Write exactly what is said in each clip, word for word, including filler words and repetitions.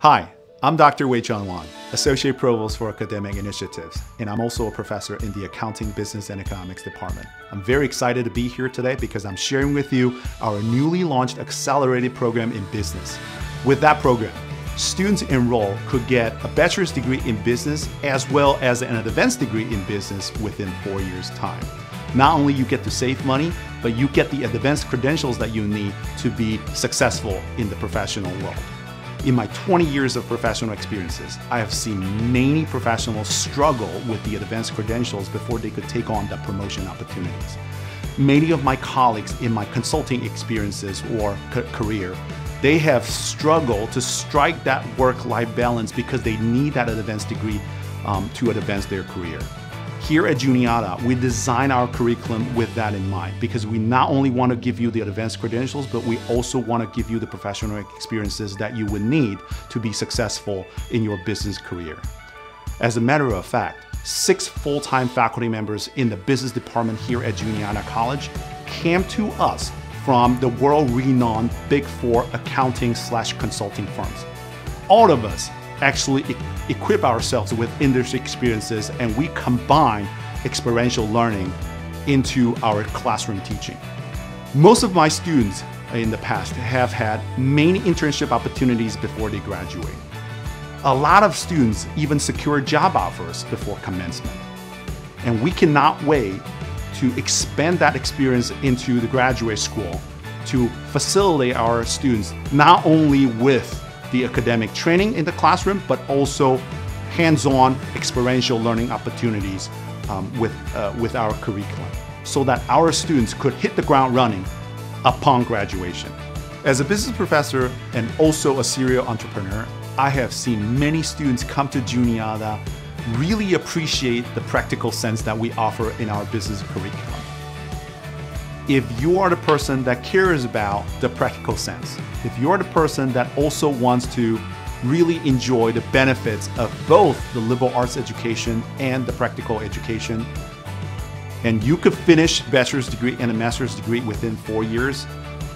Hi, I'm Doctor Wei-Chun Wang, Associate Provost for Academic Initiatives, and I'm also a professor in the Accounting, Business, and Economics Department. I'm very excited to be here today because I'm sharing with you our newly launched accelerated program in business. With that program, students enroll could get a bachelor's degree in business as well as an advanced degree in business within four years' time. Not only you get to save money, but you get the advanced credentials that you need to be successful in the professional world. In my twenty years of professional experiences, I have seen many professionals struggle with the advanced credentials before they could take on the promotion opportunities. Many of my colleagues in my consulting experiences or career, they have struggled to strike that work-life balance because they need that advanced degree um, to advance their career. Here at Juniata, we design our curriculum with that in mind because we not only want to give you the advanced credentials, but we also want to give you the professional experiences that you would need to be successful in your business career. As a matter of fact, six full-time faculty members in the business department here at Juniata College came to us from the world-renowned Big Four accounting slash consulting firms. All of us actually e- equip ourselves with industry experiences, and we combine experiential learning into our classroom teaching. Most of my students in the past have had many internship opportunities before they graduate. A lot of students even secure job offers before commencement. And we cannot wait to expand that experience into the graduate school to facilitate our students not only with the academic training in the classroom, but also hands-on experiential learning opportunities um, with, uh, with our curriculum, so that our students could hit the ground running upon graduation. As a business professor and also a serial entrepreneur, I have seen many students come to Juniata really appreciate the practical sense that we offer in our business curriculum. If you are the person that cares about the practical sense, if you're the person that also wants to really enjoy the benefits of both the liberal arts education and the practical education, and you could finish a bachelor's degree and a master's degree within four years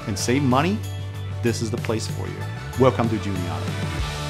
and save money, this is the place for you. Welcome to Juniata.